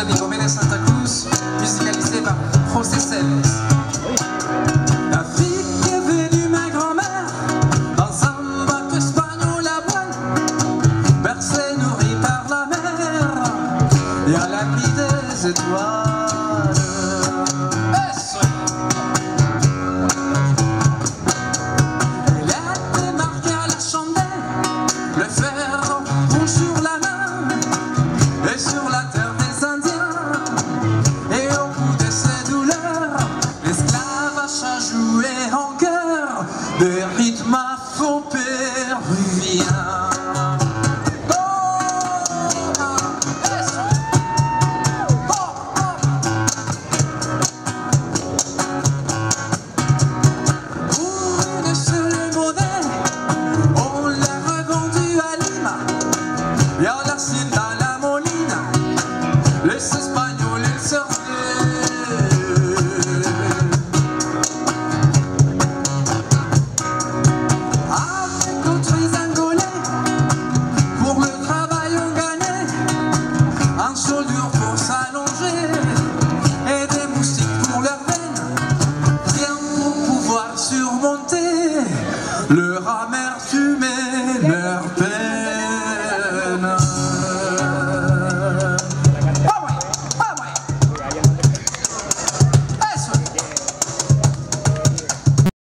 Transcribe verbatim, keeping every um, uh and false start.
Banda de Jóvenes Santa Cruz, musicalisée par José Célez. Le